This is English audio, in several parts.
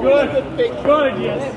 Good, yes.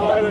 Ja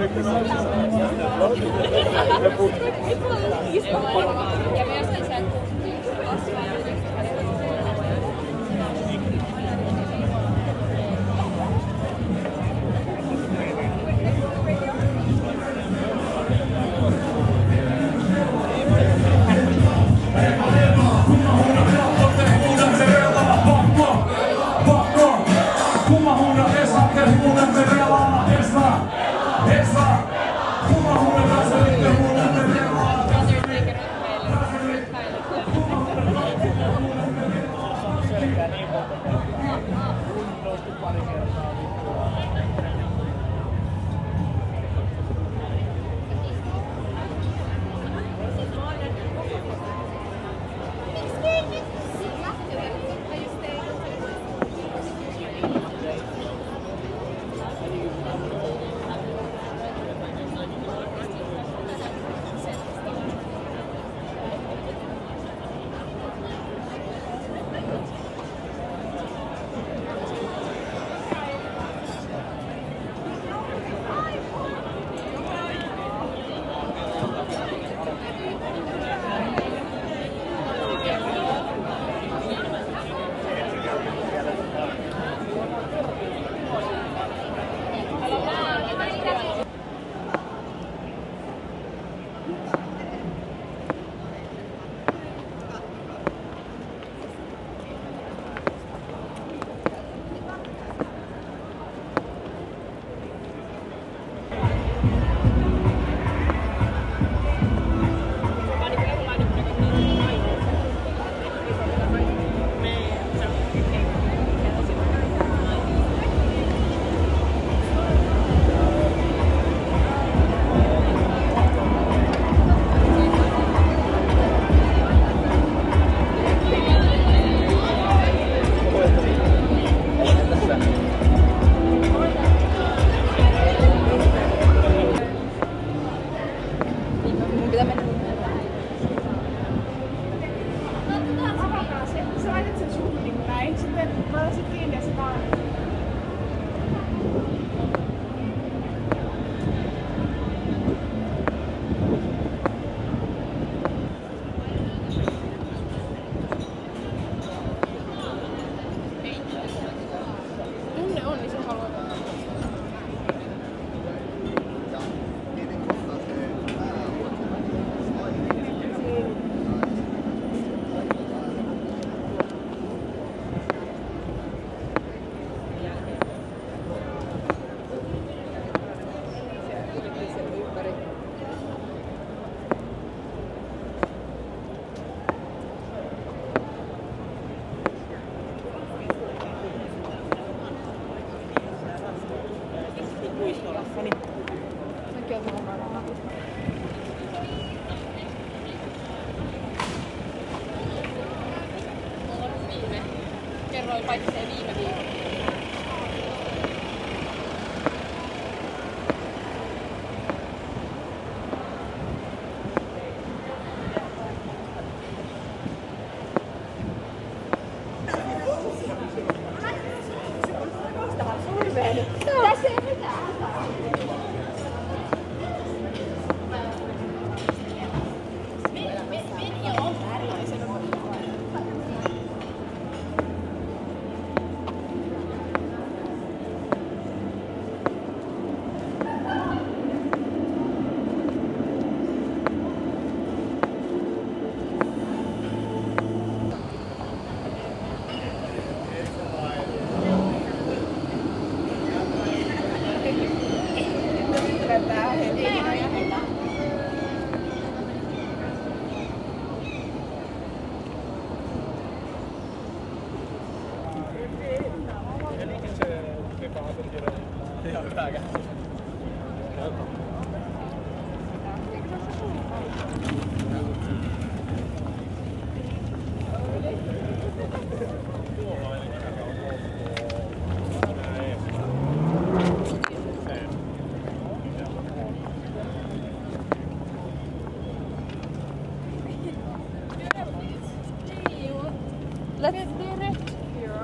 myös sen